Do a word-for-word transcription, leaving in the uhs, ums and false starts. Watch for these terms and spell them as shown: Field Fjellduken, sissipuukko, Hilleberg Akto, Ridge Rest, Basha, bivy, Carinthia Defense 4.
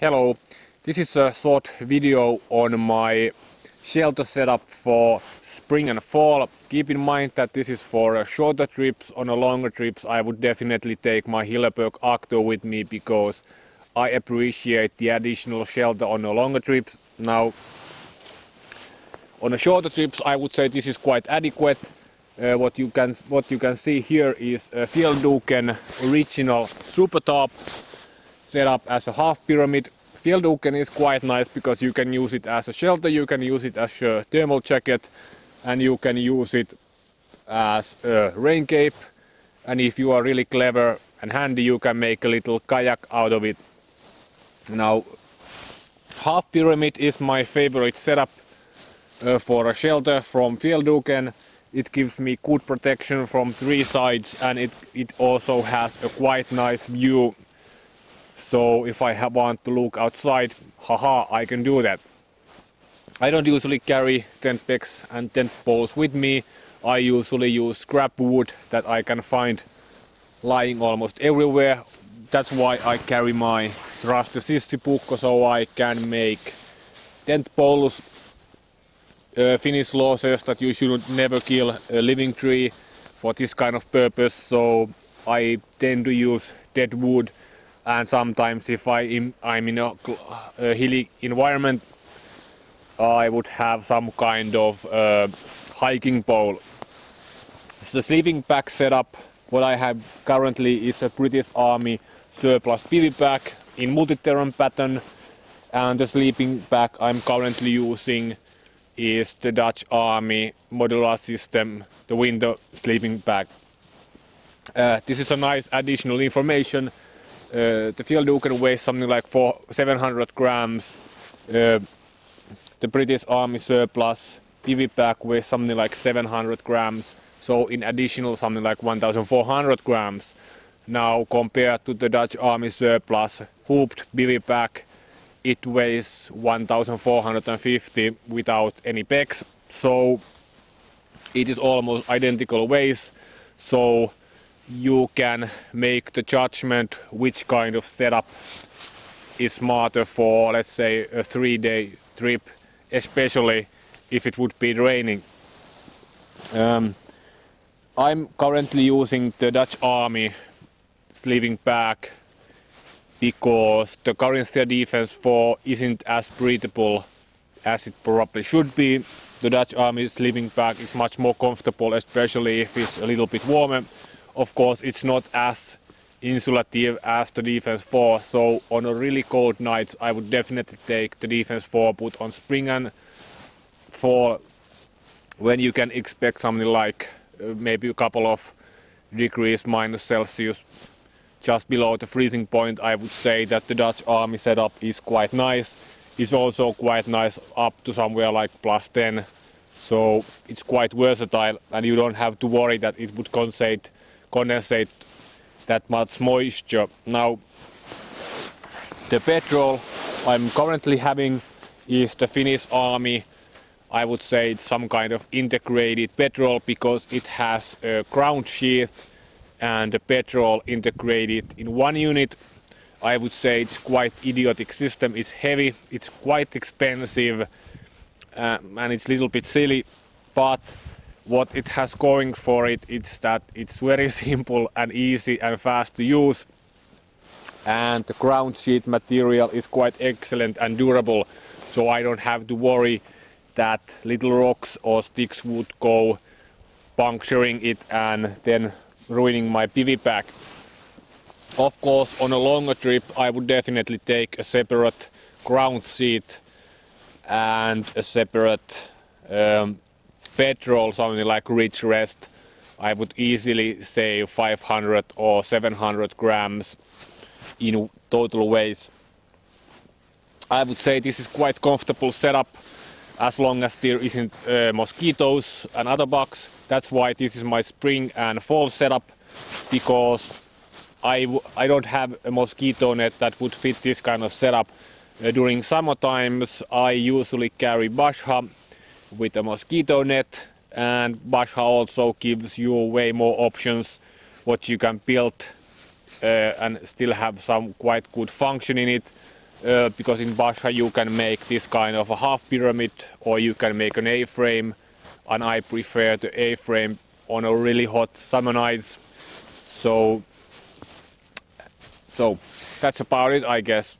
Hello, this is a short video on my shelter setup for spring and fall. Keep in mind that this is for shorter trips. On a longer trips I would definitely take my Hilleberg Akto with me because I appreciate the additional shelter on a longer trips. Now on a shorter trips I would say this is quite adequate. Uh, what you can what you can see here is a Fjellduken original super top set up as a half pyramid. Fjellduken is quite nice because you can use it as a shelter, you can use it as a thermal jacket, and you can use it as a rain cape. And if you are really clever and handy, you can make a little kayak out of it. Now, half pyramid is my favorite setup uh, for a shelter from Fjellduken. It gives me good protection from three sides, and it, it also has a quite nice view. So if I want to look outside, haha, I can do that. I don't usually carry tent pegs and tent poles with me. I usually use scrap wood that I can find lying almost everywhere. That's why I carry my trusty sissipuukko, so I can make tent poles. Uh, Finnish law says that you should never kill a living tree for this kind of purpose, so I tend to use dead wood, and sometimes if I am, I'm in a, a hilly environment, I would have some kind of uh, hiking pole. The sleeping bag setup, what I have currently is a British Army surplus bivy bag in multi-terrain pattern, and the sleeping bag I'm currently using is the Dutch Army modular system, the winter sleeping bag. Uh, this is a nice additional information. Uh, the Fjellduken weighs something like four, seven hundred grams. Uh, the British Army surplus bivy bag weighs something like seven hundred grams. So in additional something like one thousand four hundred grams. Now compared to the Dutch Army surplus hooped bivy bag, it weighs one thousand four hundred fifty without any pegs, so it is almost identical weights, so you can make the judgment which kind of setup is smarter for, let's say, a three-day trip, especially if it would be raining. Um, I'm currently using the Dutch Army sleeping bag because the Carinthia Defense four isn't as breathable as it probably should be. The Dutch Army sleeping bag is much more comfortable, especially if it's a little bit warmer. Of course, it's not as insulative as the Defense four, so on a really cold night, I would definitely take the Defense four, put on spring and fall, when you can expect something like uh, maybe a couple of degrees minus Celsius. Just below the freezing point, I would say that the Dutch Army setup is quite nice. It's also quite nice up to somewhere like plus ten. So it's quite versatile, and you don't have to worry that it would condensate, condensate that much moisture. Now, the petrol I'm currently having is the Finnish Army. I would say it's some kind of integrated petrol because it has a ground sheath and the petrol integrated in one unit. I would say it's quite idiotic system. It's heavy, it's quite expensive, um, and it's a little bit silly, but what it has going for it is that it's very simple and easy and fast to use, and the ground sheet material is quite excellent and durable, so I don't have to worry that little rocks or sticks would go puncturing it and then ruining my bivy bag. Of course, on a longer trip I would definitely take a separate ground sheet and a separate um, petrol, something like Ridge Rest. I would easily say five hundred or seven hundred grams in total weight. I would say this is quite comfortable setup as long as there isn't uh, mosquitoes and other bugs. That's why this is my spring and fall setup, because I, w I don't have a mosquito net that would fit this kind of setup. Uh, during summer times I usually carry basha with a mosquito net, and basha also gives you way more options what you can build uh, and still have some quite good function in it. uh, because in Basha you can make this kind of a half pyramid, or you can make an A-frame, and I prefer the A-frame on a really hot summer nights. So, so that's about it, I guess.